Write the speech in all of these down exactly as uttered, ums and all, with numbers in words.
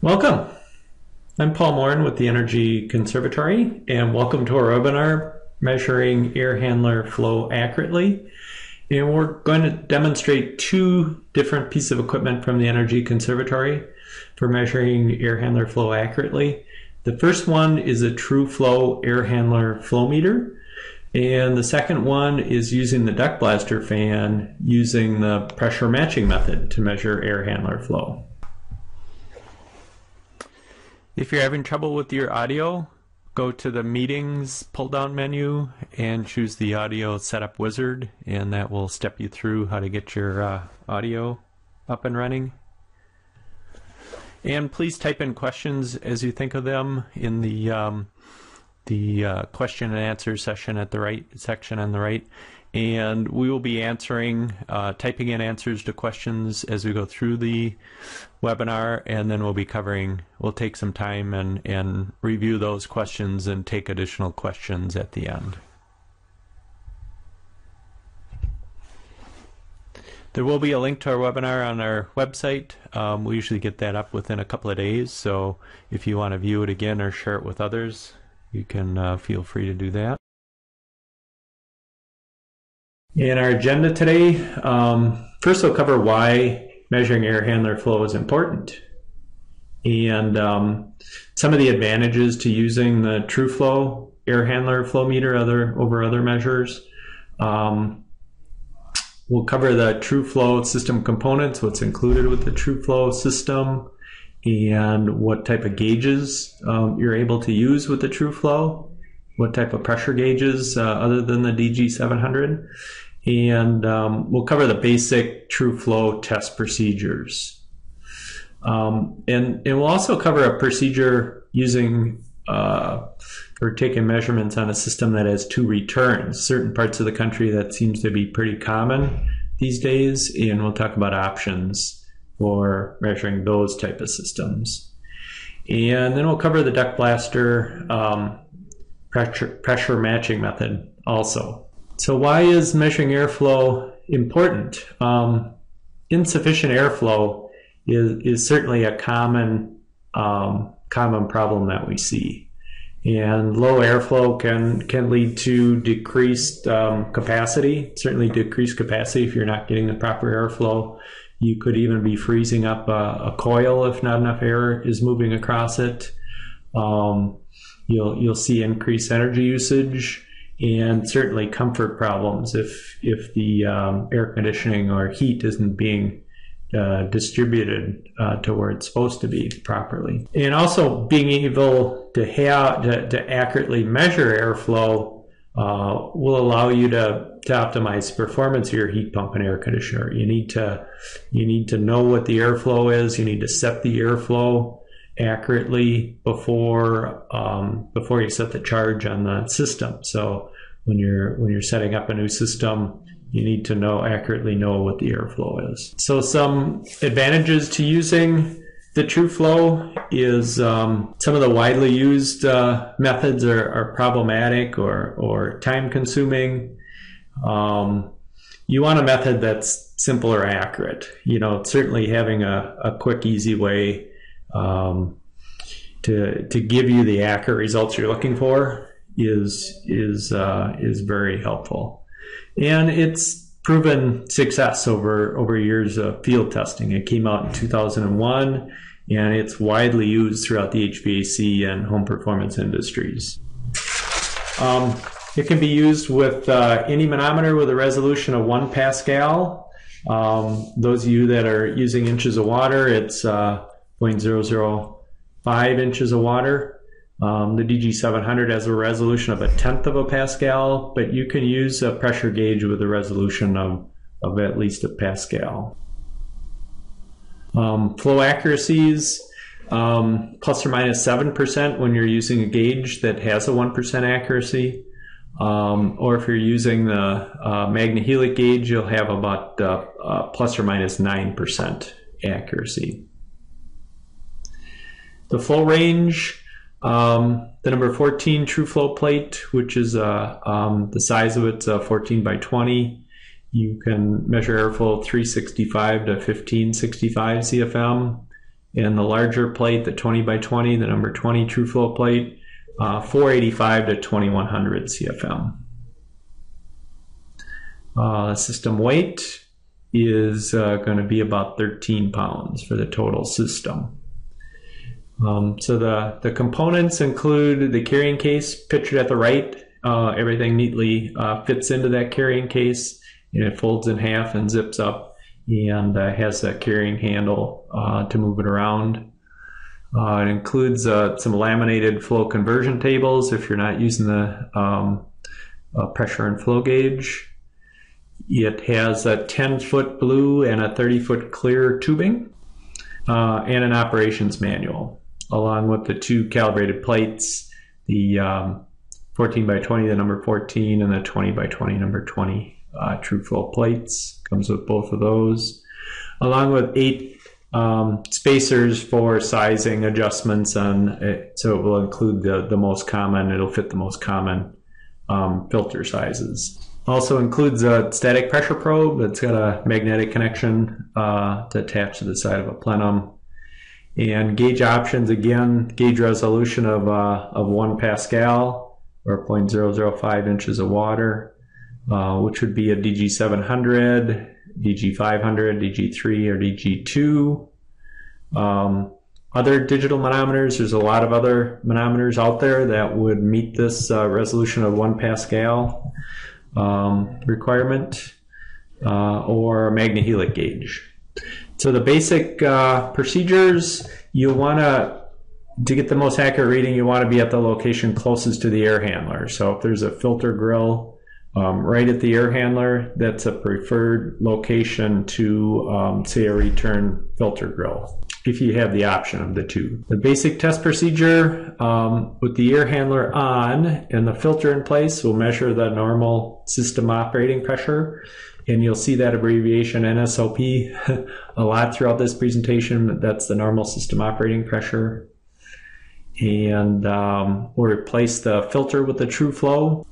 Welcome. I'm Paul Morin with The Energy Conservatory, and welcome to our webinar, Measuring Air Handler Flow Accurately. And we're going to demonstrate two different pieces of equipment from The Energy Conservatory for measuring air handler flow accurately. The first one is a TrueFlow air handler flow meter, and the second one is using the Duct Blaster fan using the pressure matching method to measure air handler flow. If you're having trouble with your audio, go to the Meetings pull-down menu and choose the Audio Setup Wizard, and that will step you through how to get your uh, audio up and running. And please type in questions as you think of them in the um, the uh, question and answer session at the right section on the right, and we will be answering, uh, typing in answers to questions as we go through the webinar, and then we'll be covering, we'll take some time and, and review those questions and take additional questions at the end. There will be a link to our webinar on our website. Um, we usually get that up within a couple of days, so if you want to view it again or share it with others, you can uh, feel free to do that. In our agenda today, um, first we'll cover why measuring air handler flow is important, and um, some of the advantages to using the TrueFlow air handler flow meter other, over other measures. Um, we'll cover the TrueFlow system components, what's included with the TrueFlow system, and what type of gauges um, you're able to use with the TrueFlow, what type of pressure gauges uh, other than the D G seven hundred. And um, we'll cover the basic TrueFlow test procedures. Um, and, and we'll also cover a procedure using uh, or taking measurements on a system that has two returns. Certain parts of the country that seems to be pretty common these days, and we'll talk about options for measuring those type of systems. And then we'll cover the Duct Blaster um, pressure, pressure matching method also. So why is measuring airflow important? Um, insufficient airflow is, is certainly a common, um, common problem that we see. And low airflow can, can lead to decreased um, capacity, certainly decreased capacity if you're not getting the proper airflow. You could even be freezing up a, a coil if not enough air is moving across it. Um, you'll, you'll see increased energy usage, and certainly comfort problems if if the um, air conditioning or heat isn't being uh, distributed uh, to where it's supposed to be properly. And also being able to have to, to accurately measure airflow uh, will allow you to to optimize performance of your heat pump and air conditioner. You need to you need to know what the airflow is. You need to set the airflow accurately before um, before you set the charge on the system. So when you're when you're setting up a new system, you need to know accurately know what the airflow is. So some advantages to using the TrueFlow is um, some of the widely used uh, methods are, are problematic or or time consuming. Um, you want a method that's simple or accurate. You know, certainly having a, a quick, easy way Um, to to give you the accurate results you're looking for is is uh, is very helpful, and it's proven success over over years of field testing. It came out in two thousand one, and it's widely used throughout the H V A C and home performance industries. Um, it can be used with uh, any manometer with a resolution of one Pascal. Um, those of you that are using inches of water, it's uh, zero point zero zero five inches of water. Um, the D G seven hundred has a resolution of a tenth of a Pascal, but you can use a pressure gauge with a resolution of, of at least a Pascal. Um, flow accuracies, um, plus or minus seven percent when you're using a gauge that has a one percent accuracy. Um, or if you're using the uh, magnahelic gauge, you'll have about uh, uh, plus or minus nine percent accuracy. The flow range, um, the number fourteen TrueFlow plate, which is uh, um, the size of it's uh, fourteen by twenty. You can measure airflow three sixty-five to fifteen sixty-five C F M, and the larger plate, the twenty by twenty, the number twenty TrueFlow plate, uh, four eighty-five to twenty-one hundred C F M. Uh, system weight is uh, going to be about thirteen pounds for the total system. Um, so the, the components include the carrying case pictured at the right. Uh, everything neatly uh, fits into that carrying case, and it folds in half and zips up, and uh, has a carrying handle uh, to move it around. Uh, it includes uh, some laminated flow conversion tables if you're not using the um, uh, pressure and flow gauge. It has a ten foot blue and a thirty foot clear tubing, uh, and an operations manual, along with the two calibrated plates, the um, fourteen by twenty, the number fourteen, and the twenty by twenty, number twenty uh, TrueFlow plates. Comes with both of those, along with eight um, spacers for sizing adjustments on it. So it will include the, the most common, it'll fit the most common um, filter sizes. Also includes a static pressure probe that's got a magnetic connection uh, to attach to the side of a plenum. And gauge options, again, gauge resolution of, uh, of one Pascal or zero point zero zero five inches of water, uh, which would be a D G seven hundred, D G five hundred, D G three, or D G two. Um, other digital manometers, there's a lot of other manometers out there that would meet this uh, resolution of one Pascal. Um, requirement uh, or magnahelic gauge. So the basic uh, procedures, you want to, to get the most accurate reading, you want to be at the location closest to the air handler. So if there's a filter grill um, right at the air handler, that's a preferred location to um, say a return filter grill, if you have the option of the two. The basic test procedure um, with the air handler on and the filter in place will measure the normal system operating pressure, and you'll see that abbreviation N S O P a lot throughout this presentation. That's the normal system operating pressure. And um, we'll replace the filter with the TrueFlow,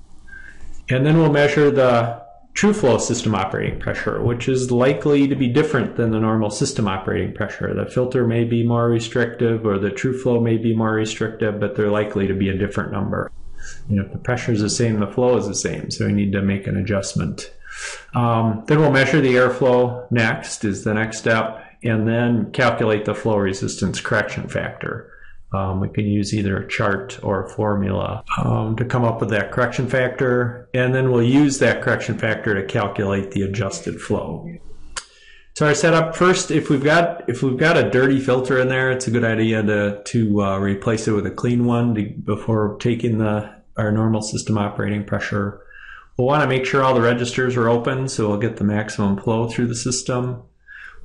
and then we'll measure the TrueFlow system operating pressure, which is likely to be different than the normal system operating pressure. The filter may be more restrictive, or the TrueFlow may be more restrictive, but they're likely to be a different number. You know, if the pressure is the same, the flow is the same, so we need to make an adjustment. Um, then we'll measure the airflow next, is the next step, and then calculate the flow resistance correction factor. Um, we can use either a chart or a formula um, to come up with that correction factor, and then we'll use that correction factor to calculate the adjusted flow. So our setup first, if we've got if we've got a dirty filter in there, it's a good idea to to uh, replace it with a clean one to, before taking the our normal system operating pressure. We'll want to make sure all the registers are open, so we'll get the maximum flow through the system.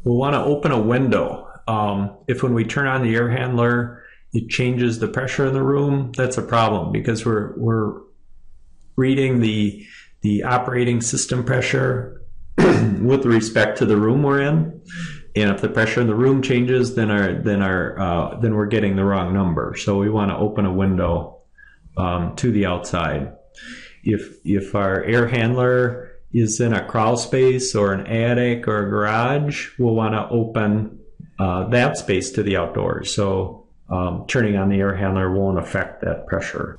We'll want to open a window. Um, if when we turn on the air handler, it changes the pressure in the room, that's a problem, because we're we're reading the the operating system pressure with respect to the room we're in, and if the pressure in the room changes, then our then our uh, then we're getting the wrong number. So we want to open a window um, to the outside. If if our air handler is in a crawl space or an attic or a garage, we'll want to open uh, that space to the outdoors. So Um, turning on the air handler won't affect that pressure.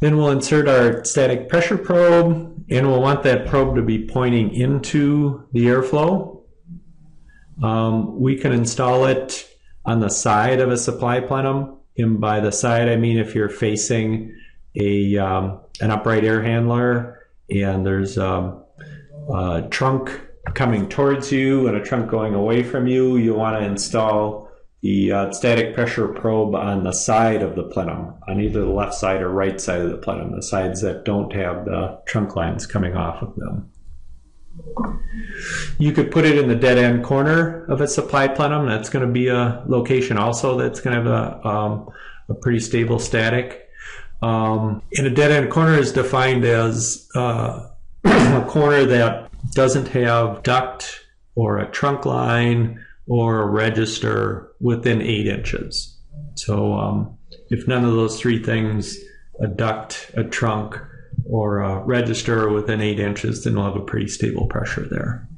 Then we'll insert our static pressure probe, and we'll want that probe to be pointing into the airflow. Um, we can install it on the side of a supply plenum, and by the side I mean if you're facing a, um, an upright air handler and there's um, a trunk coming towards you and a trunk going away from you, you want to install the uh, static pressure probe on the side of the plenum, on either the left side or right side of the plenum, the sides that don't have the trunk lines coming off of them. You could put it in the dead end corner of a supply plenum. That's going to be a location also that's going to have a, um, a pretty stable static. Um, and a dead end corner is defined as uh, a corner that doesn't have duct or a trunk line or a register within eight inches. So um, if none of those three things, a duct, a trunk, or a register within eight inches, then we'll have a pretty stable pressure there.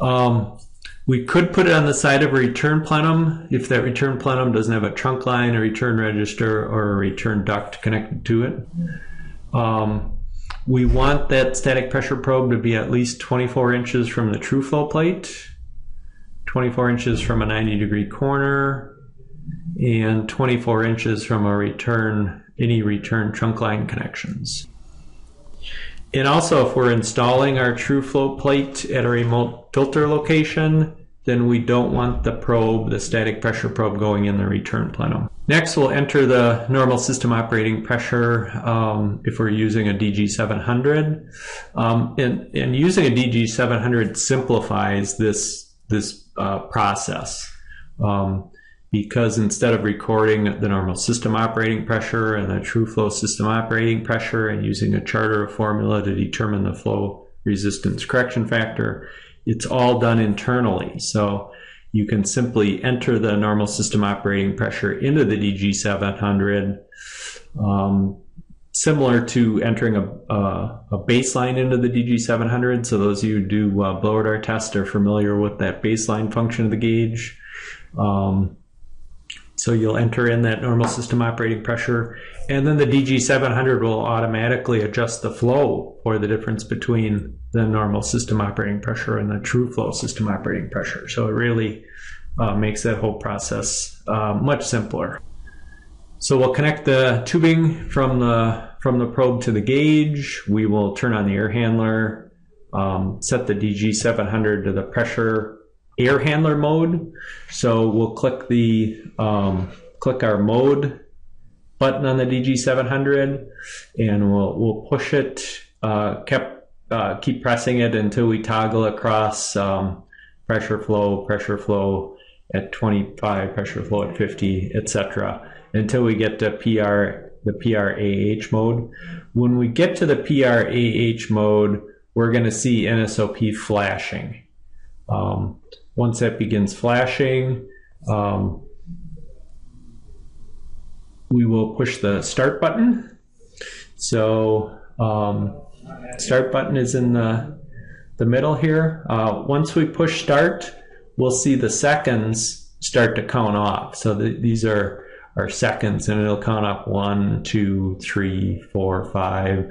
Um, We could put it on the side of a return plenum if that return plenum doesn't have a trunk line, a return register, or a return duct connected to it. Um, we want that static pressure probe to be at least twenty-four inches from the true flow plate, twenty-four inches from a ninety degree corner, and twenty-four inches from a return, any return trunk line connections. And also, if we're installing our TrueFlow plate at a remote filter location, then we don't want the probe, the static pressure probe, going in the return plenum. Next, we'll enter the normal system operating pressure um, if we're using a D G seven hundred. Um, and, and using a D G seven hundred simplifies this, this uh, process. Um, because instead of recording the normal system operating pressure and the true flow system operating pressure and using a chart or a formula to determine the flow resistance correction factor, it's all done internally. So you can simply enter the normal system operating pressure into the D G seven hundred, um, similar to entering a, a, a baseline into the D G seven hundred. So those of you who do uh, blower dart tests are familiar with that baseline function of the gauge. Um, So you'll enter in that normal system operating pressure, and then the D G seven hundred will automatically adjust the flow for the difference between the normal system operating pressure and the true flow system operating pressure. So it really uh, makes that whole process uh, much simpler. So we'll connect the tubing from the, from the probe to the gauge. We will turn on the air handler, um, set the D G seven hundred to the pressure air handler mode. So we'll click the um, click our mode button on the D G seven hundred, and we'll we'll push it. Uh, kept uh, keep pressing it until we toggle across um, pressure flow, pressure flow at twenty-five, pressure flow at fifty, et cetera, until we get to P R the P R A H mode. When we get to the P R A H mode, we're going to see N S O P flashing. Um, Once that begins flashing, um, we will push the start button. So um, start button is in the, the middle here. Uh, once we push start, we'll see the seconds start to count off. So the, these are our seconds, and it'll count up one, two, three, four, five.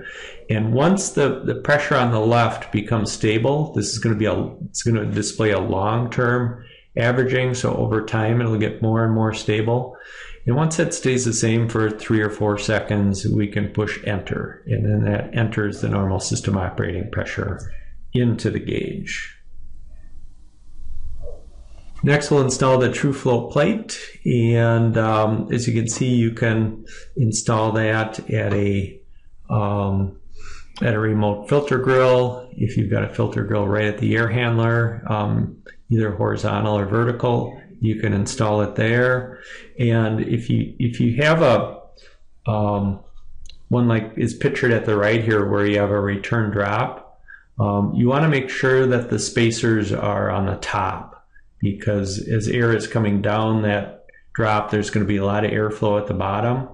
And once the, the pressure on the left becomes stable, this is going to be a it's going to display a long-term averaging. So over time, it'll get more and more stable. And once that stays the same for three or four seconds, we can push enter, and then that enters the normal system operating pressure into the gauge. Next, we'll install the TrueFlow plate, and um, as you can see, you can install that at a um, at a remote filter grill. If you've got a filter grill right at the air handler, um, either horizontal or vertical, you can install it there. And if you if you have a um, one like is pictured at the right here, where you have a return drop, um, you want to make sure that the spacers are on the top, because as air is coming down that drop, there's going to be a lot of airflow at the bottom,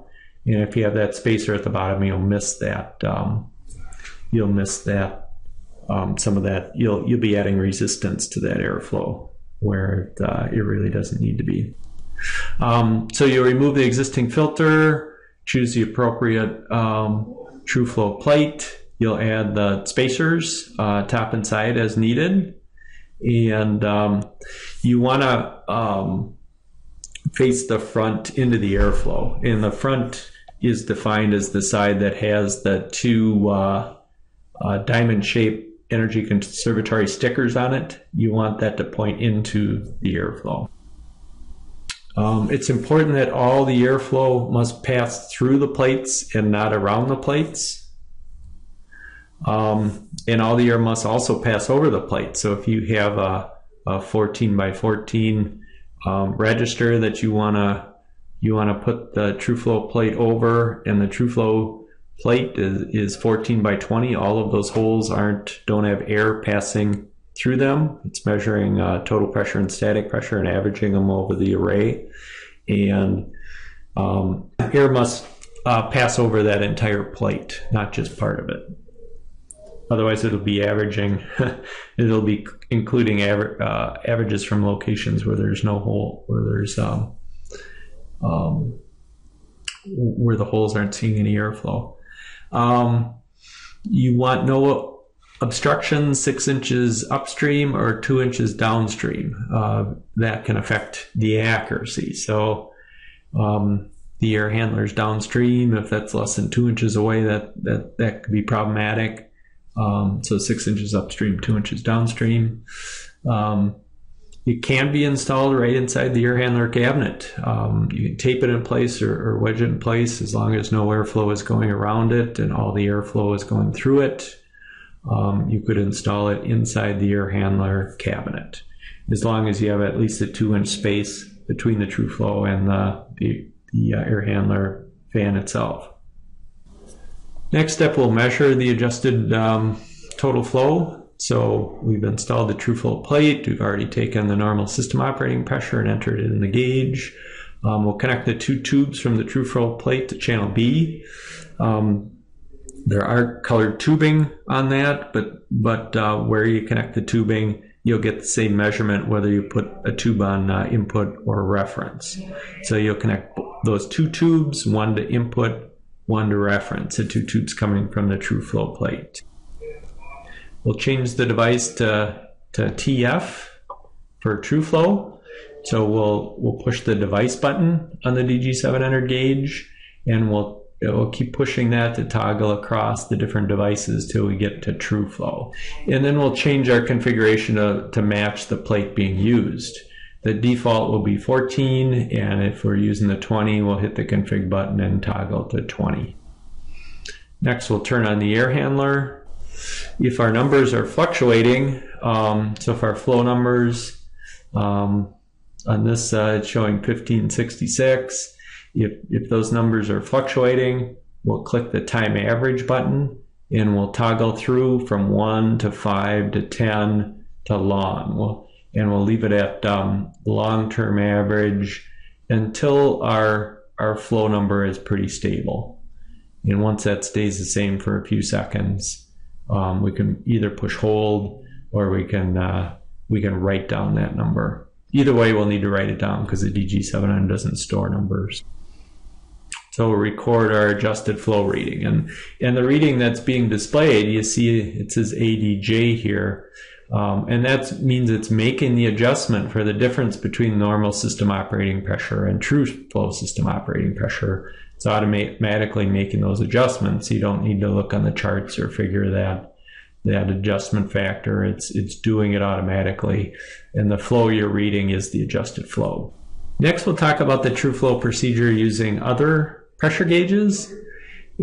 and if you have that spacer at the bottom, you'll miss that. Um, you'll miss that um, some of that. You'll you'll be adding resistance to that airflow where it, uh, it really doesn't need to be. Um, so you'll remove the existing filter, choose the appropriate um, TrueFlow plate. You'll add the spacers uh, top and side as needed. And um, you want to um, face the front into the airflow, and the front is defined as the side that has the two uh, uh, diamond-shaped Energy Conservatory stickers on it. You want that to point into the airflow. Um, it's important that all the airflow must pass through the plates and not around the plates. Um, and all the air must also pass over the plate. So if you have a, a fourteen by fourteen um, register that you wanna you wanna put the TrueFlow plate over, and the TrueFlow plate is, is fourteen by twenty, all of those holes aren't don't have air passing through them. It's measuring uh, total pressure and static pressure and averaging them over the array, and um, air must uh, pass over that entire plate, not just part of it. Otherwise, it'll be averaging, it'll be including aver uh, averages from locations where there's no hole, where there's um, um, where the holes aren't seeing any airflow. Um, you want no obstruction six inches upstream or two inches downstream. Uh, that can affect the accuracy. So um, the air handler's downstream, if that's less than two inches away, that that that could be problematic. Um, so six inches upstream, two inches downstream. Um, it can be installed right inside the air handler cabinet. Um, you can tape it in place or, or wedge it in place as long as no airflow is going around it and all the airflow is going through it. Um, you could install it inside the air handler cabinet as long as you have at least a two inch space between the TrueFlow and the, the, the air handler fan itself. Next step, we'll measure the adjusted um, total flow. So we've installed the TrueFlow plate. We've already taken the normal system operating pressure and entered it in the gauge. Um, we'll connect the two tubes from the TrueFlow plate to channel B. Um, there are colored tubing on that, but, but uh, where you connect the tubing, you'll get the same measurement whether you put a tube on uh, input or reference. So you'll connect those two tubes, one to input, one to reference, and two tubes coming from the TrueFlow plate. We'll change the device to, to T F for TrueFlow. So we'll we'll push the device button on the D G seven hundred gauge, and we'll we'll keep pushing that to toggle across the different devices till we get to TrueFlow. And then we'll change our configuration to, to match the plate being used. The default will be fourteen, and if we're using the twenty, we'll hit the config button and toggle to twenty. Next, we'll turn on the air handler. If our numbers are fluctuating, um, so if our flow numbers, um, on this side showing fifteen sixty-six, if, if those numbers are fluctuating, we'll click the time average button, and we'll toggle through from one to five to ten to long. We'll, and we'll leave it at um, long-term average until our, our flow number is pretty stable. And once that stays the same for a few seconds, um, we can either push hold or we can, uh, we can write down that number. Either way, we'll need to write it down because the D G seven hundred doesn't store numbers. So we'll record our adjusted flow reading. And, and the reading that's being displayed, you see it says A D J here. Um, and that means it's making the adjustment for the difference between normal system operating pressure and TrueFlow system operating pressure. It's automatically making those adjustments. You don't need to look on the charts or figure that that adjustment factor. It's, it's doing it automatically. And the flow you're reading is the adjusted flow. Next, we'll talk about the TrueFlow procedure using other pressure gauges.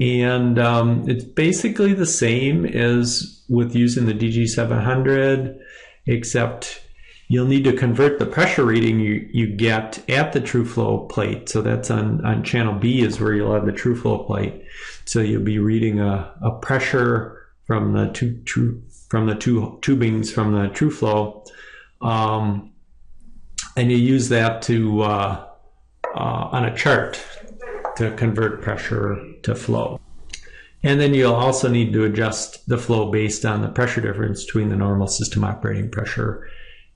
And um, it's basically the same as with using the D G seven hundred, except you'll need to convert the pressure reading you, you get at the TrueFlow plate. So that's on, on channel B is where you'll have the TrueFlow plate. So you'll be reading a, a pressure from the two, two, from the two tubings from the TrueFlow. Um, and you use that to uh, uh, on a chart to convert pressure to flow. And then you'll also need to adjust the flow based on the pressure difference between the normal system operating pressure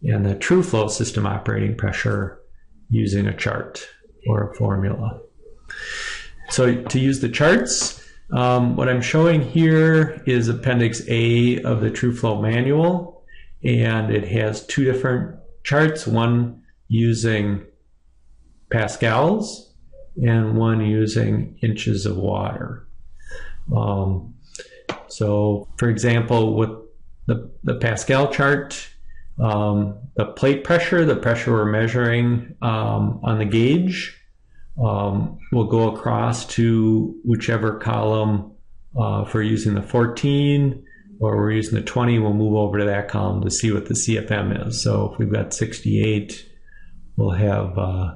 and the TrueFlow system operating pressure using a chart or a formula. So to use the charts, um, what I'm showing here is Appendix A of the TrueFlow manual, and it has two different charts, one using pascals and one using inches of water. Um, so, for example, with the, the Pascal chart, um, the plate pressure, the pressure we're measuring um, on the gauge, um, will go across to whichever column uh, if we're using the fourteen or we're using the twenty, we'll move over to that column to see what the C F M is. So if we've got sixty-eight, we'll have uh,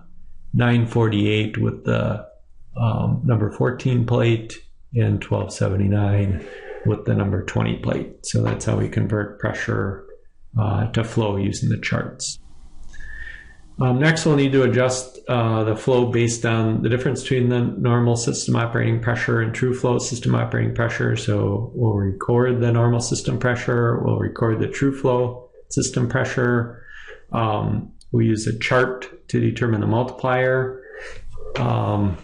nine forty-eight with the um, number fourteen plate, and twelve seventy-nine with the number twenty plate. So that's how we convert pressure uh, to flow using the charts. Um, next, we'll need to adjust uh, the flow based on the difference between the normal system operating pressure and true flow system operating pressure. So we'll record the normal system pressure, we'll record the true flow system pressure. Um, we use a chart to determine the multiplier. Um,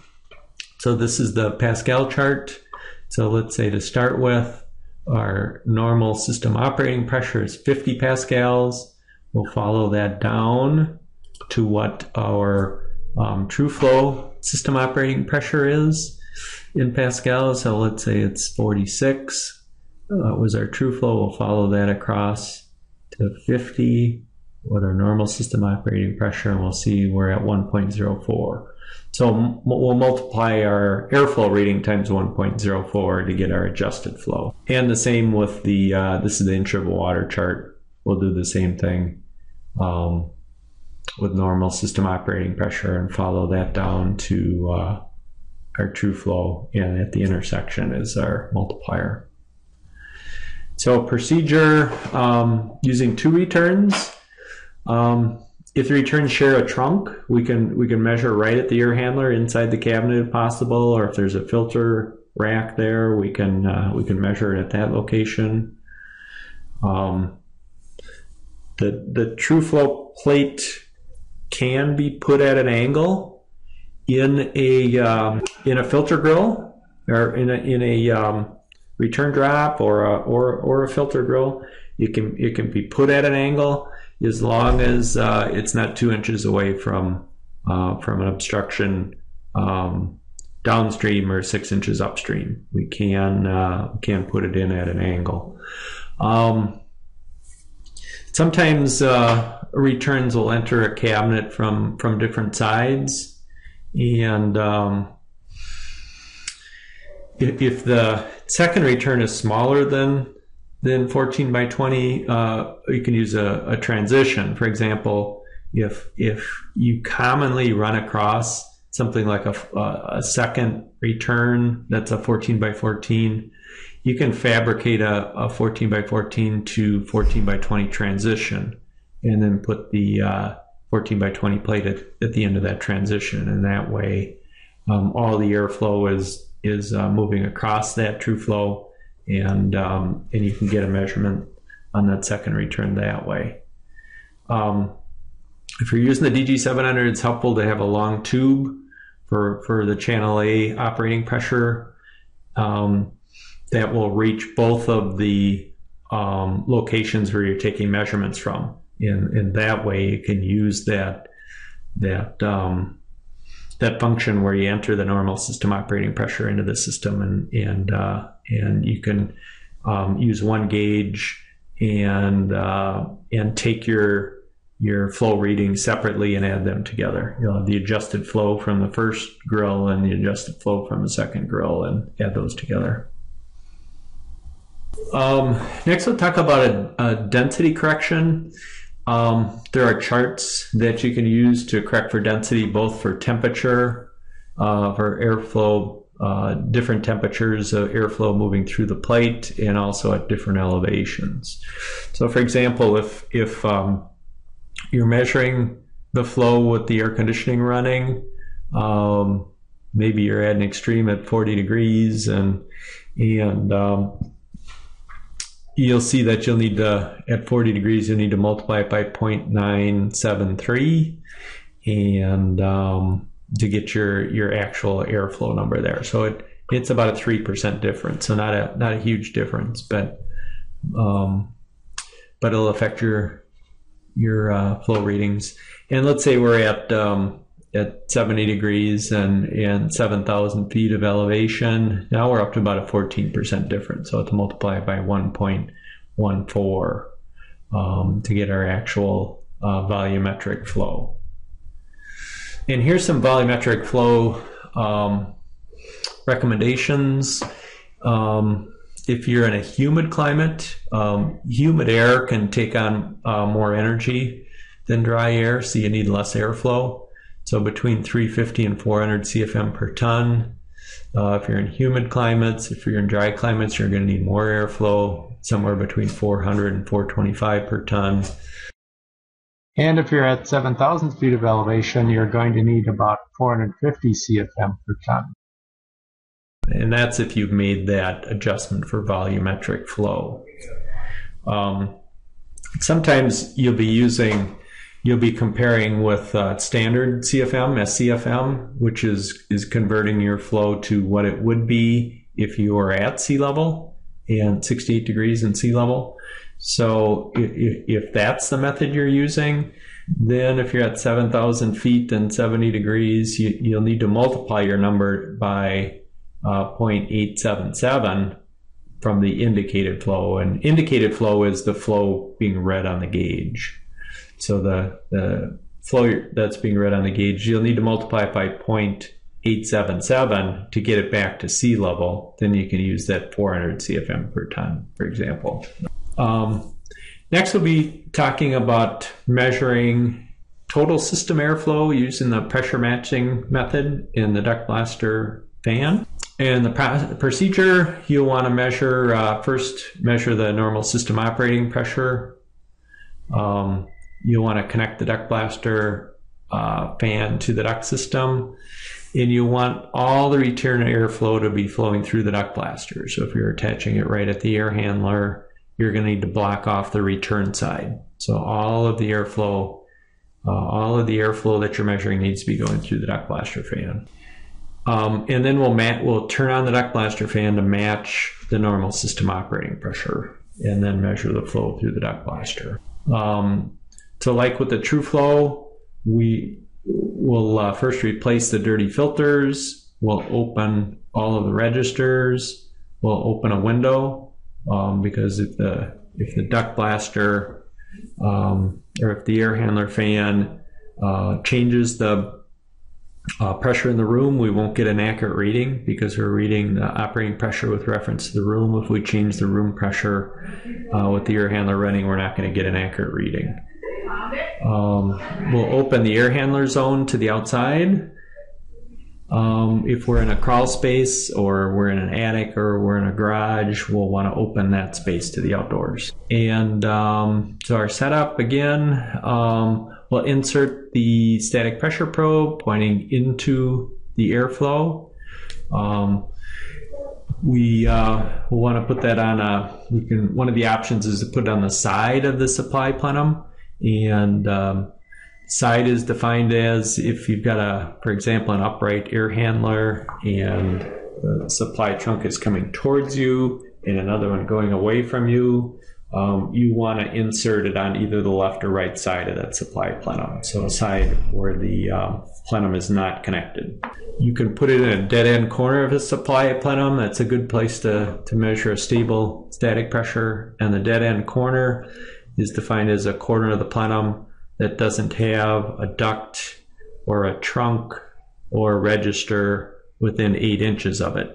so this is the Pascal chart. So let's say to start with, our normal system operating pressure is fifty pascals. We'll follow that down to what our um, true flow system operating pressure is in pascals. So let's say it's forty-six. Uh, was our true flow. We'll follow that across to fifty, what our normal system operating pressure, and we'll see we're at one point zero four. So we'll multiply our airflow reading times one point zero four to get our adjusted flow. And the same with the, uh, this is the inch of water chart. We'll do the same thing. Um, with normal system operating pressure and follow that down to uh, our true flow, and at the intersection is our multiplier. So procedure, um, using two returns. Um, if the returns share a trunk, we can we can measure right at the air handler inside the cabinet if possible, or if there's a filter rack there, we can uh, we can measure it at that location. Um, the the true flow plate can be put at an angle in a um, in a filter grill, or in a in a um, return drop, or a, or or a filter grill. You can it can be put at an angle as long as uh, it's not two inches away from uh, from an obstruction um, downstream or six inches upstream. We can uh, can put it in at an angle. Um, sometimes. Uh, Returns will enter a cabinet from from different sides, and um, if, if the second return is smaller than than fourteen by twenty, uh, you can use a, a transition. For example, if if you commonly run across something like a, a second return that's a fourteen by fourteen, you can fabricate a, a fourteen by fourteen to fourteen by twenty transition, and then put the uh, fourteen by twenty plate at, at the end of that transition. And that way, um, all the airflow is is uh, moving across that true flow, and um, and you can get a measurement on that second return that way. Um, if you're using the D G seven hundred, it's helpful to have a long tube for, for the channel A operating pressure um, that will reach both of the um, locations where you're taking measurements from. And, and that way you can use that that um, that function where you enter the normal system operating pressure into the system, and and uh, and you can um, use one gauge and uh, and take your your flow readings separately and add them together. You'll have the adjusted flow from the first grill and the adjusted flow from the second grill, and add those together. Um, next, we'll talk about a, a density correction. Um, there are charts that you can use to correct for density, both for temperature, uh, for airflow, uh, different temperatures of airflow moving through the plate, and also at different elevations. So for example, if, if um, you're measuring the flow with the air conditioning running, um, maybe you're at an extreme at forty degrees, and, and um, you'll see that you'll need to, at forty degrees, you'll need to multiply it by zero point nine seven three, and um, to get your, your actual airflow number there. So it, it's about a three percent difference. So not a, not a huge difference, but, um, but it'll affect your, your uh, flow readings. And let's say we're at, um, at seventy degrees and, and seven thousand feet of elevation. Now we're up to about a fourteen percent difference. So it's multiplied by one point one four um, to get our actual uh, volumetric flow. And here's some volumetric flow um, recommendations. Um, if you're in a humid climate, um, humid air can take on uh, more energy than dry air, so you need less airflow. So between three fifty and four hundred C F M per ton. Uh, if you're in humid climates, if you're in dry climates, you're going to need more airflow, somewhere between four hundred and four twenty-five per ton. And if you're at seven thousand feet of elevation, you're going to need about four hundred fifty C F M per ton. And that's if you've made that adjustment for volumetric flow. Um, sometimes you'll be using, you'll be comparing with uh, standard C F M, S C F M, which is, is converting your flow to what it would be if you were at sea level and sixty-eight degrees in sea level. So if, if that's the method you're using, then if you're at seven thousand feet and seventy degrees, you, you'll need to multiply your number by Uh, zero point eight seven seven from the indicated flow, and indicated flow is the flow being read on the gauge. So the, the flow that's being read on the gauge, you'll need to multiply it by zero point eight seven seven to get it back to sea level. Then you can use that four hundred C F M per ton, for example. Um, next we'll be talking about measuring total system airflow using the pressure matching method in the Duct Blaster fan. And the procedure, you'll want to measure, uh, first measure the normal system operating pressure. Um, you'll want to connect the Duct Blaster uh, fan to the duct system. And you want all the return airflow to be flowing through the Duct Blaster. So if you're attaching it right at the air handler, you're going to need to block off the return side. So all of the airflow, uh, all of the airflow that you're measuring needs to be going through the Duct Blaster fan. Um, and then we'll, mat we'll turn on the Duct Blaster fan to match the normal system operating pressure and then measure the flow through the Duct Blaster. Um, so like with the TrueFlow, we will uh, first replace the dirty filters, we'll open all of the registers, we'll open a window um, because if the, if the Duct Blaster um, or if the air handler fan uh, changes the Uh, pressure in the room, we won't get an accurate reading because we're reading the operating pressure with reference to the room. If we change the room pressure uh, with the air handler running, we're not going to get an accurate reading. Um, we'll open the air handler zone to the outside. Um, if we're in a crawl space or we're in an attic or we're in a garage, we'll want to open that space to the outdoors. And um, so our setup again, um, we'll insert the static pressure probe pointing into the airflow. Um, we uh, will want to put that on a, we can, one of the options is to put it on the side of the supply plenum, and um, side is defined as if you've got a, for example, an upright air handler and the supply trunk is coming towards you and another one going away from you. Um, you want to insert it on either the left or right side of that supply plenum, so a side where the uh, plenum is not connected. You can put it in a dead-end corner of a supply plenum. That's a good place to, to measure a stable static pressure, and the dead-end corner is defined as a corner of the plenum that doesn't have a duct or a trunk or register within eight inches of it.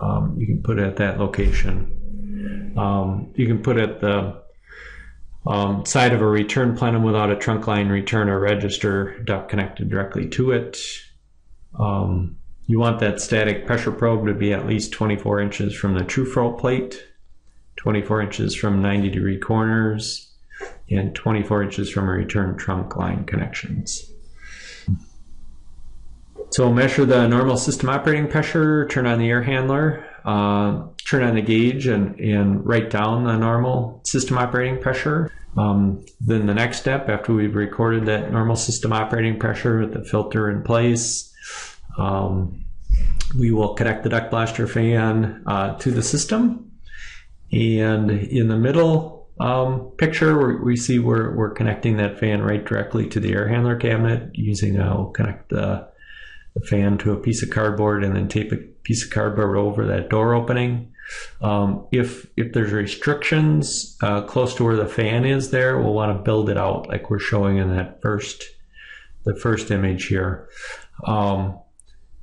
Um, you can put it at that location. Um, you can put at the um, side of a return plenum without a trunk line return or register duct connected directly to it. Um, you want that static pressure probe to be at least twenty-four inches from the TrueFlow plate, twenty-four inches from ninety degree corners, and twenty-four inches from a return trunk line connections. So measure the normal system operating pressure, turn on the air handler, uh, turn on the gauge, and, and write down the normal system operating pressure. Um, then the next step, after we've recorded that normal system operating pressure with the filter in place, um, we will connect the Duct Blaster fan uh, to the system. And in the middle um, picture, we're, we see we're, we're connecting that fan right directly to the air handler cabinet using, uh, we'll connect the the fan to a piece of cardboard and then tape a piece of cardboard over that door opening. Um, if, if there's restrictions uh, close to where the fan is there, we'll want to build it out like we're showing in that first, the first image here. Um,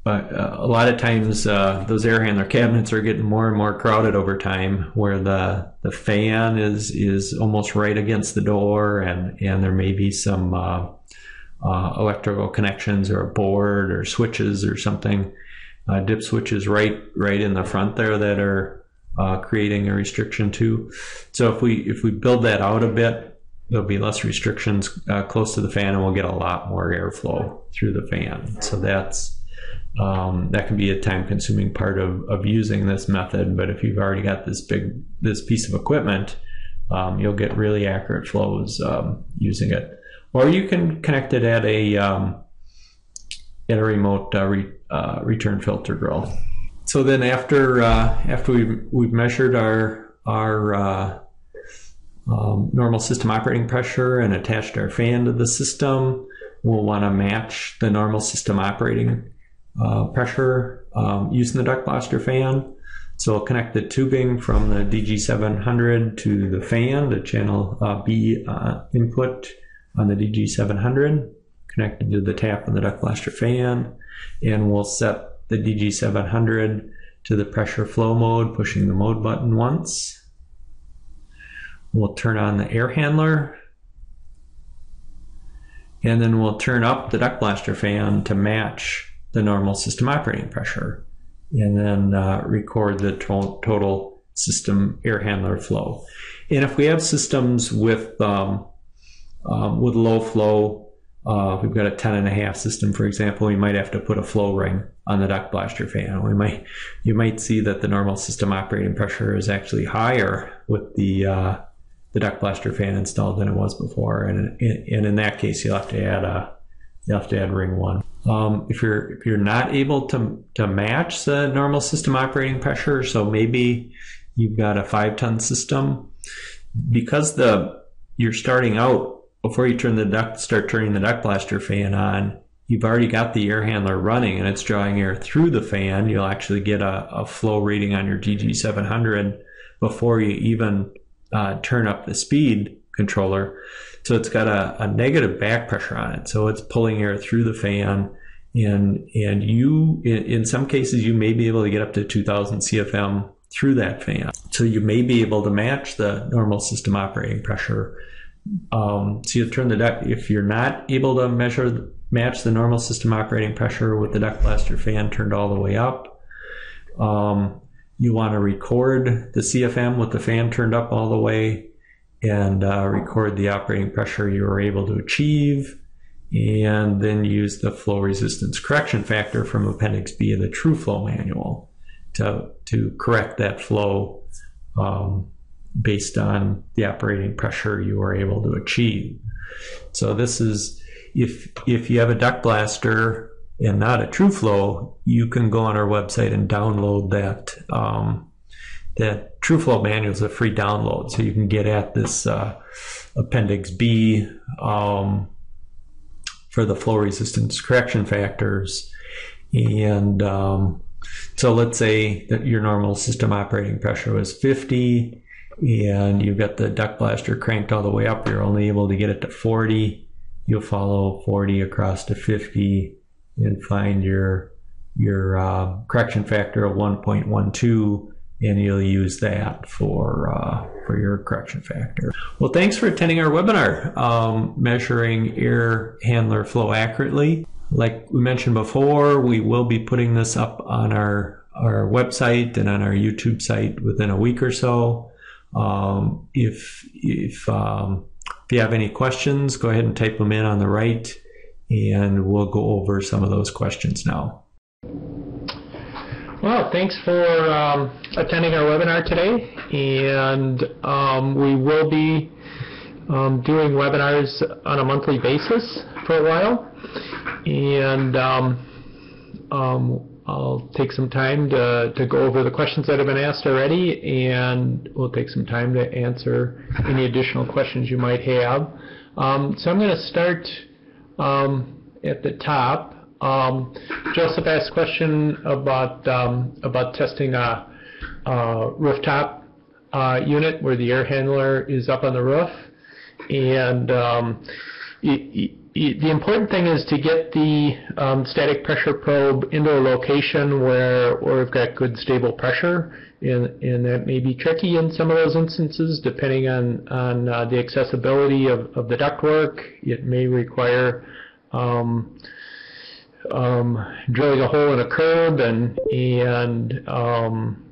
but uh, a lot of times uh, those air handler cabinets are getting more and more crowded over time, where the, the fan is, is almost right against the door, and, and there may be some uh, Uh, electrical connections or a board or switches or something, uh, dip switches right right in the front there that are uh, creating a restriction too. So if we if we build that out a bit, there'll be less restrictions uh, close to the fan, and we'll get a lot more airflow through the fan. So that's um, that can be a time-consuming part of, of using this method. But if you've already got this big this piece of equipment, um, you'll get really accurate flows um, using it. Or you can connect it at a um, at a remote uh, re, uh, return filter drill. So then after uh, after we've, we've measured our our uh, um, normal system operating pressure and attached our fan to the system, we'll want to match the normal system operating uh, pressure um, using the Duct Blaster fan. So we'll connect the tubing from the D G seven hundred to the fan, the channel uh, B uh, input on the D G seven hundred, connected to the tap of the Duct Blaster fan, and we'll set the D G seven hundred to the pressure flow mode, pushing the mode button once. We'll turn on the air handler, and then we'll turn up the Duct Blaster fan to match the normal system operating pressure, and then uh, record the to total system air handler flow. And if we have systems with um, um, with low flow, Uh, if we've got a ten and a half system, for example, we might have to put a flow ring on the Duct Blaster fan. We might, you might see that the normal system operating pressure is actually higher with the uh, the Duct Blaster fan installed than it was before, and and in that case, you'll have to add a you'll have to add ring one. Um, if you're if you're not able to to match the normal system operating pressure, so maybe you've got a five ton system, because the you're starting out. Before you turn the duct, start turning the Duct Blaster fan on, you've already got the air handler running and it's drawing air through the fan. You'll actually get a, a flow rating on your D G seven hundred before you even uh, turn up the speed controller. So it's got a, a negative back pressure on it. So it's pulling air through the fan, and and you, in, in some cases, you may be able to get up to two thousand C F M through that fan. So you may be able to match the normal system operating pressure. Um, so you turn the duct, if you're not able to measure, match the normal system operating pressure with the Duct Blaster fan turned all the way up, um, you want to record the C F M with the fan turned up all the way, and uh, record the operating pressure you were able to achieve, and then use the flow resistance correction factor from Appendix B of the TrueFlow manual to, to correct that flow um, based on the operating pressure you were able to achieve. So this is, if if you have a Duct Blaster and not a TrueFlow, you can go on our website and download that. Um, that TrueFlow manual is a free download, so you can get at this uh, Appendix B um, for the flow resistance correction factors. And um, so let's say that your normal system operating pressure was fifty, and you've got the Duct Blaster cranked all the way up, you're only able to get it to forty, you'll follow forty across to fifty and find your your uh, correction factor of one point one two, and you'll use that for uh, for your correction factor. Well, thanks for attending our webinar, um, measuring air handler flow accurately. Like we mentioned before, we will be putting this up on our, our website and on our YouTube site within a week or so. Um, if, if, um, if you have any questions, go ahead and type them in on the right, and we'll go over some of those questions now. Well, thanks for um, attending our webinar today, and um, we will be um, doing webinars on a monthly basis for a while, and um, um, I'll take some time to, to go over the questions that have been asked already, and we'll take some time to answer any additional questions you might have. Um, so I'm going to start um, at the top. Um, Joseph asked a question about, um, about testing a, a rooftop uh, unit where the air handler is up on the roof. And um, it, it, the important thing is to get the um, static pressure probe into a location where, where we've got good stable pressure, and, and that may be tricky in some of those instances depending on, on uh, the accessibility of, of the ductwork. It may require um, um, drilling a hole in a curb and, and um,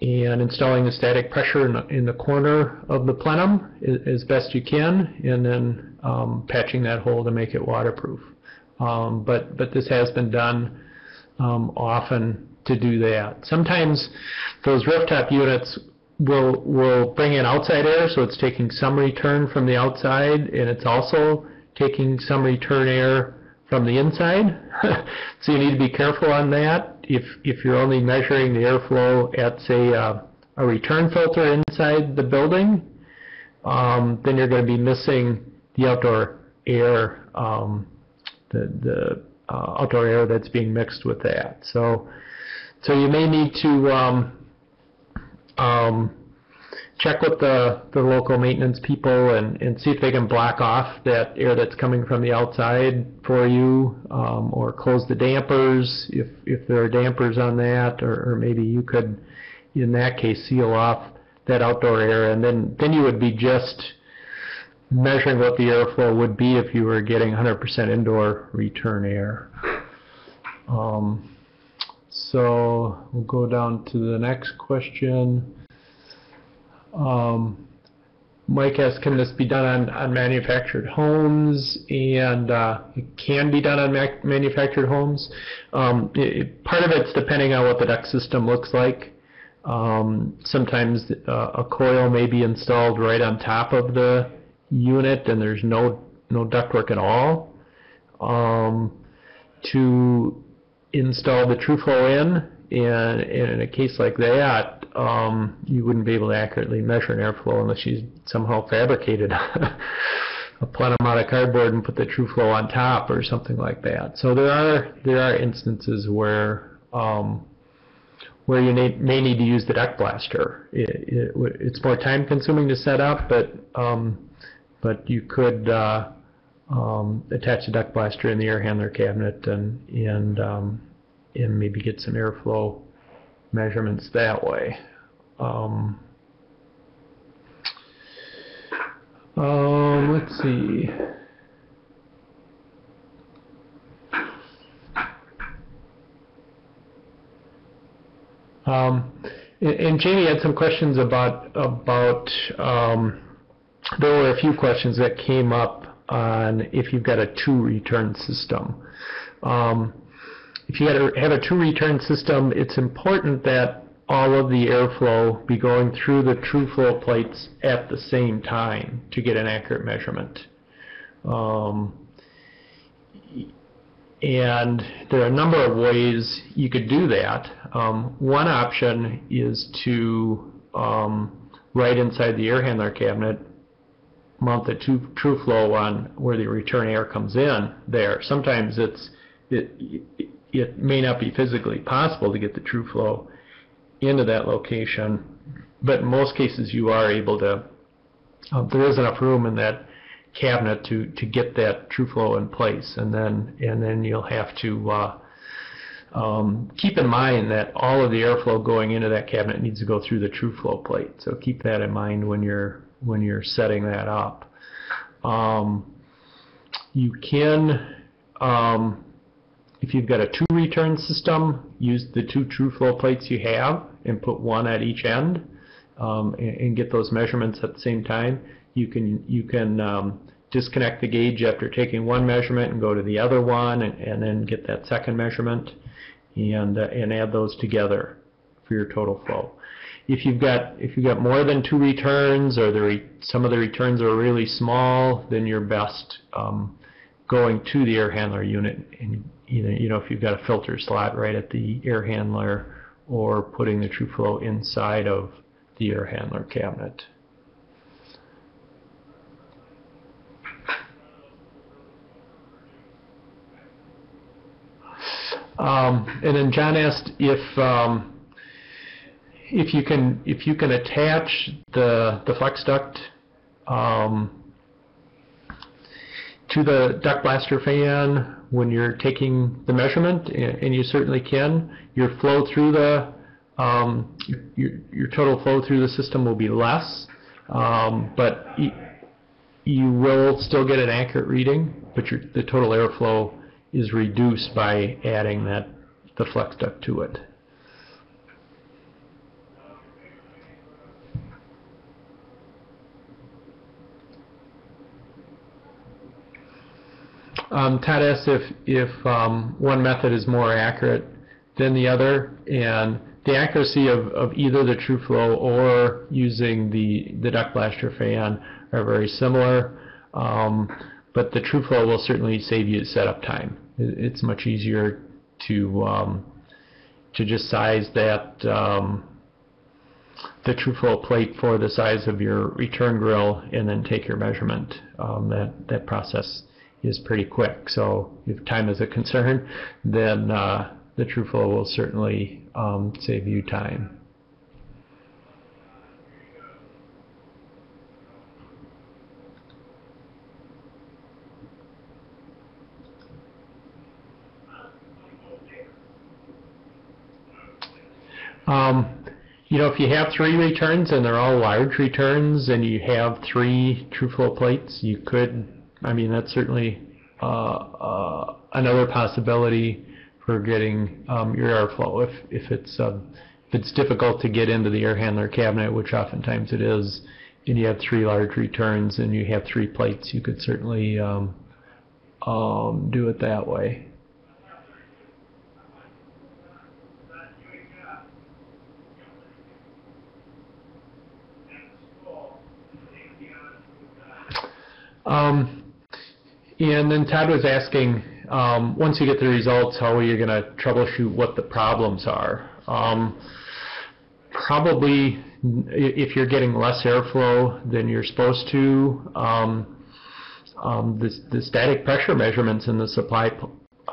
and installing a static pressure in the, in the corner of the plenum as best you can, and then um, patching that hole to make it waterproof. Um, but, but this has been done um, often to do that. Sometimes those rooftop units will, will bring in outside air, so it's taking some return from the outside, and it's also taking some return air from the inside. So you need to be careful on that. If, if you're only measuring the airflow at, say, uh, a return filter inside the building, um, then you're going to be missing the outdoor air, um, the, the uh, outdoor air that's being mixed with that. So, so you may need to um, um, check with the, the local maintenance people and, and see if they can block off that air that's coming from the outside for you, um, or close the dampers if, if there are dampers on that, or, or maybe you could, in that case, seal off that outdoor air, and then, then you would be just measuring what the airflow would be if you were getting one hundred percent indoor return air. Um, so we'll go down to the next question. Um, Mike asks, can this be done on, on manufactured homes? And uh, it can be done on ma manufactured homes. Um, it, part of it's depending on what the duct system looks like. Um, sometimes uh, a coil may be installed right on top of the unit, and there's no no ductwork at all. Um, to install the TrueFlow in, and, and in a case like that, Um, you wouldn't be able to accurately measure an airflow unless you somehow fabricated a plenum out of cardboard and put the TrueFlow on top or something like that. So there are there are instances where um, where you may, may need to use the Duct Blaster. It, it, it's more time consuming to set up, but um, but you could uh, um, attach the Duct Blaster in the air handler cabinet and and um, and maybe get some airflow measurements that way. Um, um, let's see. Um, and, and Jamie had some questions about about. Um, there were a few questions that came up on if you've got a two return system. Um, If you have a two return system, it's important that all of the airflow be going through the TrueFlow plates at the same time to get an accurate measurement. Um, and there are a number of ways you could do that. Um, one option is to, um, right inside the air handler cabinet, mount the TrueFlow on where the return air comes in there. Sometimes it's it, it It may not be physically possible to get the TrueFlow into that location, but in most cases you are able to. Uh, there is enough room in that cabinet to to get that TrueFlow in place, and then and then you'll have to uh, um, keep in mind that all of the airflow going into that cabinet needs to go through the TrueFlow plate. So keep that in mind when you're when you're setting that up. Um, you can. Um, If you've got a two return system, use the two TrueFlow plates you have and put one at each end, um, and, and get those measurements at the same time. You can you can um, disconnect the gauge after taking one measurement and go to the other one, and, and then get that second measurement, and uh, and add those together for your total flow. If you've got if you've got more than two returns, or the re some of the returns are really small, then you're best um, going to the air handler unit, and either, you know, if you've got a filter slot right at the air handler, or putting the TrueFlow inside of the air handler cabinet. Um, and then John asked if um, if you can if you can attach the the flex duct um, to the Duct Blaster fan when you're taking the measurement, and you certainly can. Your flow through the um, your, your total flow through the system will be less, um, but you, you will still get an accurate reading, but your, the total airflow is reduced by adding that the flex duct to it. um, T A T S if, if um, one method is more accurate than the other, and the accuracy of, of either the TrueFlow or using the, the Duct Blaster fan are very similar, um, but the TrueFlow will certainly save you setup time. It's much easier to um, to just size that um, the TrueFlow plate for the size of your return grill and then take your measurement. Um, that, that process is pretty quick, so if time is a concern, then uh, the TrueFlow will certainly um, save you time. Um, you know, if you have three returns and they're all large returns and you have three TrueFlow plates, you could, I mean, that's certainly uh, uh, another possibility for getting um, your airflow. If, if, it's, um, if it's difficult to get into the air handler cabinet, which oftentimes it is, and you have three large returns and you have three plates, you could certainly um, um, do it that way. Um, and then Todd was asking, um, once you get the results, how are you going to troubleshoot what the problems are? Um, probably, if you're getting less airflow than you're supposed to, um, um, the, the static pressure measurements in the supply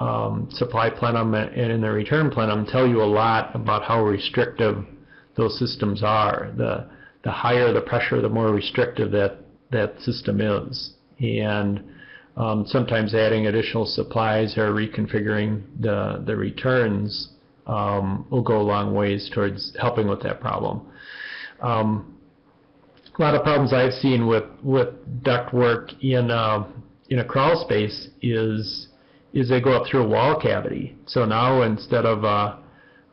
um, supply plenum and in the return plenum tell you a lot about how restrictive those systems are. The the higher the pressure, the more restrictive that that system is. And um, sometimes adding additional supplies or reconfiguring the, the returns um, will go a long ways towards helping with that problem. Um, a lot of problems I've seen with, with duct work in a, in a crawl space is, is they go up through a wall cavity. So now instead of a,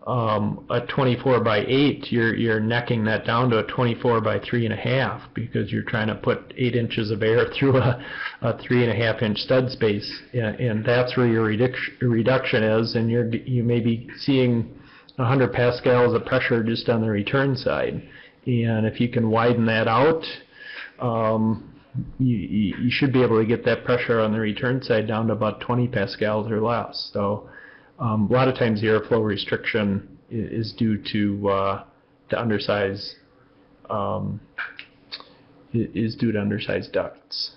um, a twenty-four by eight, you're, you're necking that down to a twenty-four by three and a half because you're trying to put eight inches of air through a, a three and a half inch stud space, and, and that's where your reduction reduction is, and you're you may be seeing one hundred pascals of pressure just on the return side, and if you can widen that out, um, you, you should be able to get that pressure on the return side down to about twenty pascals or less. So Um, a lot of times the airflow restriction is due to uh, to undersize um, is due to undersized ducts.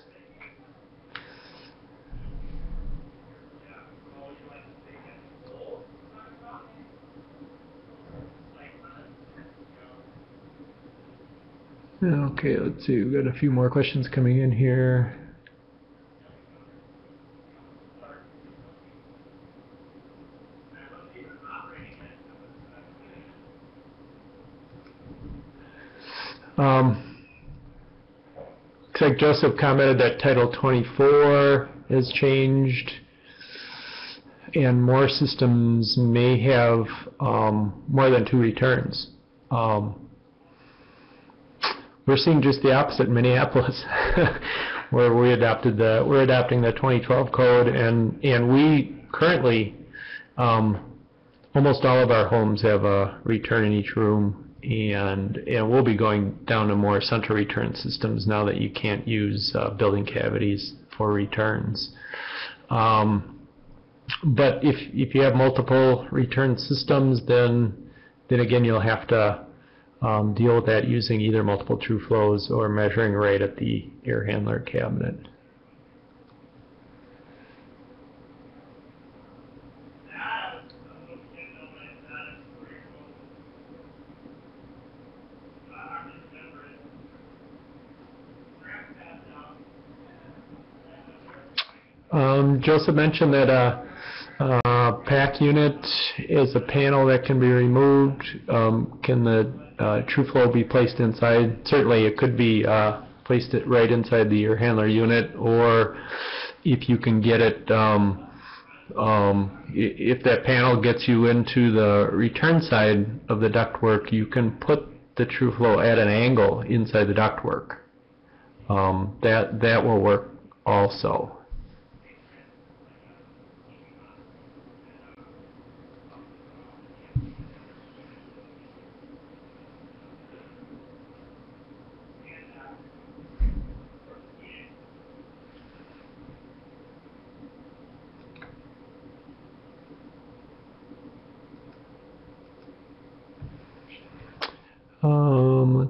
Okay, let's see. We've got a few more questions coming in here. Um, looks like Joseph commented that Title twenty-four has changed, and more systems may have um, more than two returns. Um, we're seeing just the opposite in Minneapolis, where we adopted the we're adopting the twenty twelve code, and and we currently um, almost all of our homes have a return in each room. And, and we'll be going down to more central return systems now that you can't use uh, building cavities for returns. Um, but if, if you have multiple return systems, then, then again you'll have to um, deal with that using either multiple TrueFlows or measuring right at the air handler cabinet. Um, Joseph mentioned that a, a P A C unit is a panel that can be removed. Um, can the uh, TrueFlow be placed inside? Certainly, it could be uh, placed it right inside the air handler unit, or if you can get it, um, um, if that panel gets you into the return side of the ductwork, you can put the TrueFlow at an angle inside the ductwork. Um, that that will work also.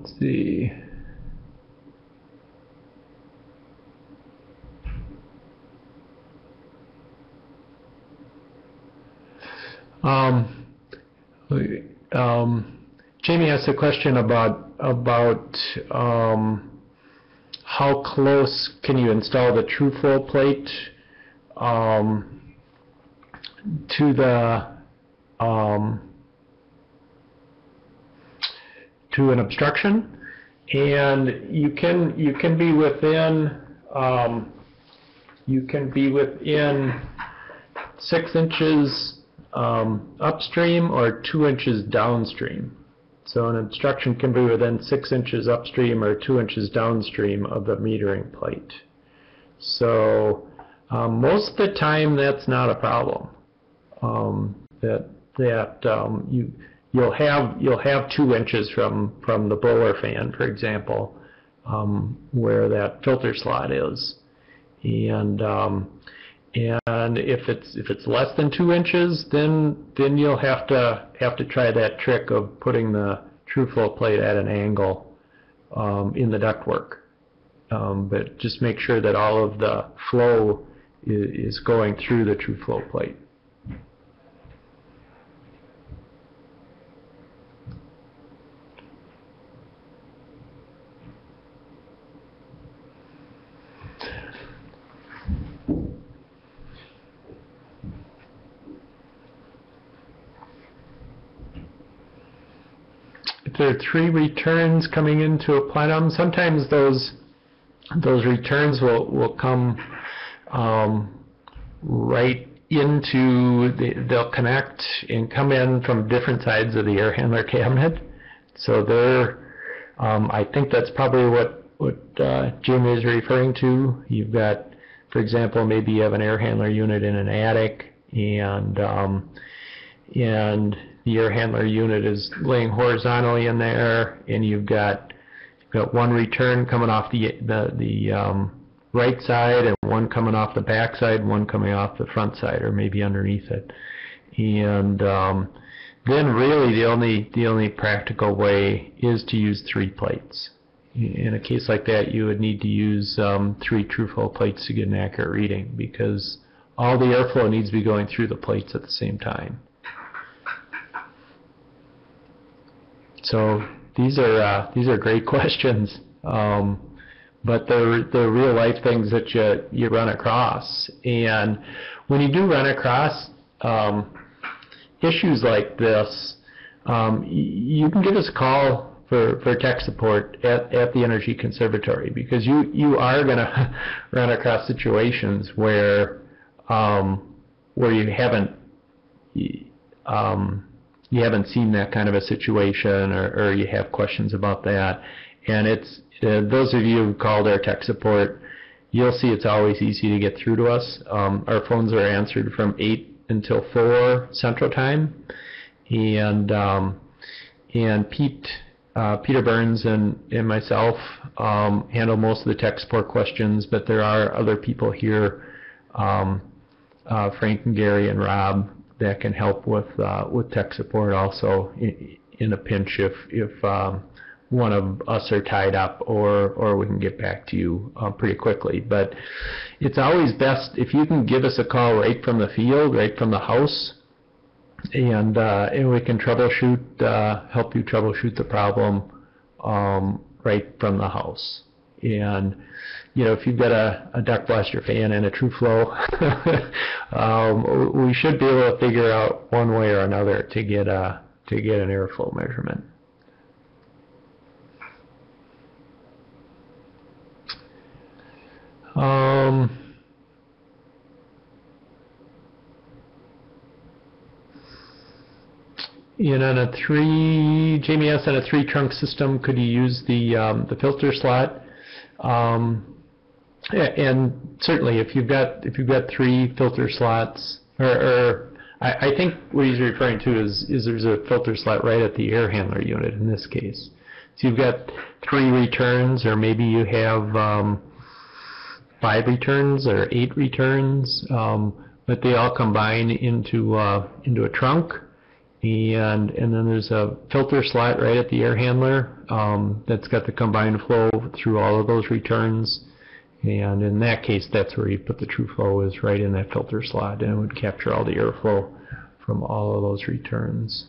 Let's see. Um, um, Jamie asked a question about about um, how close can you install the TrueFlow plate um, to the um, to an obstruction, and you can you can be within um, you can be within six inches. Um, upstream or two inches downstream. So an obstruction can be within six inches upstream or two inches downstream of the metering plate. So um, most of the time that's not a problem. Um, that that um, you you'll have you'll have two inches from from the blower fan, for example, um, where that filter slot is, and. Um, And if it's if it's less than two inches, then then you'll have to have to try that trick of putting the TrueFlow plate at an angle um, in the ductwork. Um, but just make sure that all of the flow is, is going through the TrueFlow plate. There are three returns coming into a plenum. Sometimes those those returns will will come um, right into the, they'll connect and come in from different sides of the air handler cabinet. So they're um, I think that's probably what what uh, Jim is referring to. You've got, for example, maybe you have an air handler unit in an attic, and um, and the air handler unit is laying horizontally in there, and you've got you've got one return coming off the the, the um, right side, and one coming off the back side, one coming off the front side, or maybe underneath it. And um, then, really, the only the only practical way is to use three plates. In a case like that, you would need to use um, three TrueFlow plates to get an accurate reading, because all the airflow needs to be going through the plates at the same time. So these are uh, these are great questions, um, but they're they're real life things that you you run across, and when you do run across um, issues like this, um, you can give us a call for, for tech support at, at the Energy Conservatory, because you you are going to run across situations where um, where you haven't. Um, you haven't seen that kind of a situation, or, or you have questions about that, and it's uh, those of you who called our tech support, you'll see it's always easy to get through to us. Um, our phones are answered from eight until four Central Time, and um, and Pete, uh, Peter Burns, and, and myself um, handle most of the tech support questions, but there are other people here, um, uh, Frank and Gary and Rob, that can help with uh, with tech support also in, in a pinch if if um, one of us are tied up, or or we can get back to you uh, pretty quickly. But it's always best if you can give us a call right from the field, right from the house, and uh, and we can troubleshoot, uh, help you troubleshoot the problem um, right from the house. And you know, if you've got a, a Duct Blaster fan and a TrueFlow, um, we should be able to figure out one way or another to get a to get an airflow measurement. Um, And on a three, Jamie asked, on a three trunk system, could you use the um, the filter slot? Um, and certainly, if you've got if you've got three filter slots, or, or I, I think what he's referring to is is there's a filter slot right at the air handler unit in this case. So you've got three returns, or maybe you have um, five returns or eight returns, um, but they all combine into uh, into a trunk. and and then there's a filter slot right at the air handler um, that's got the combined flow through all of those returns, and in that case that's where you put the true flow, is right in that filter slot, and it would capture all the airflow from all of those returns.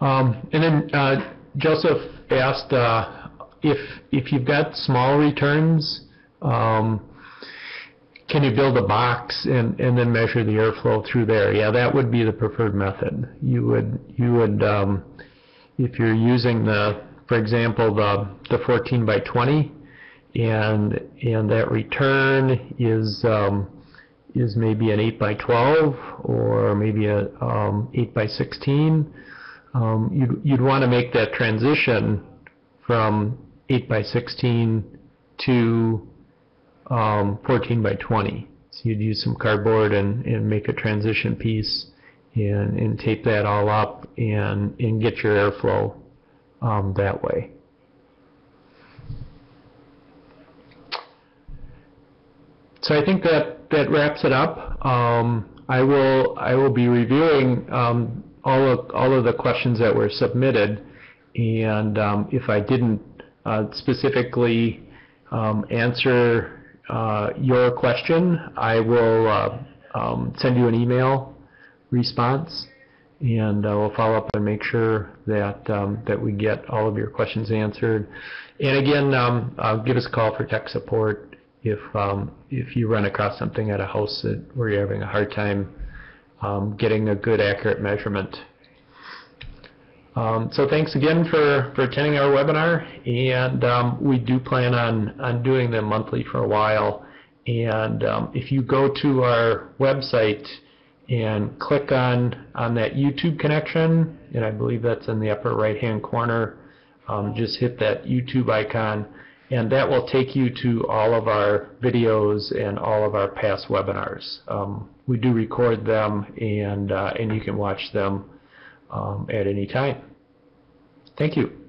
Um, and then uh, Joseph asked uh, if if you've got small returns, um, can you build a box and, and then measure the airflow through there? Yeah, that would be the preferred method. You would you would um, if you're using the, for example, the the fourteen by twenty, and and that return is um, is maybe an eight by twelve or maybe a um, eight by sixteen. Um, you'd, you'd want to make that transition from eight by sixteen to um, fourteen by twenty. So you'd use some cardboard and, and make a transition piece and, and tape that all up and, and get your airflow um, that way. So I think that, that wraps it up. Um, I will I will be reviewing um, all of, all of the questions that were submitted, and um, if I didn't uh, specifically um, answer uh, your question, I will uh, um, send you an email response, and I uh, will follow up and make sure that um, that we get all of your questions answered. And again, um, uh, give us a call for tech support if um, if you run across something at a house that where you're having a hard time Um, getting a good accurate measurement. Um, so thanks again for, for attending our webinar, and um, we do plan on, on doing them monthly for a while, and um, if you go to our website and click on on that YouTube connection, and I believe that's in the upper right hand corner, um, just hit that YouTube icon, and that will take you to all of our videos and all of our past webinars. Um, we do record them, and, uh, and you can watch them um, at any time. Thank you.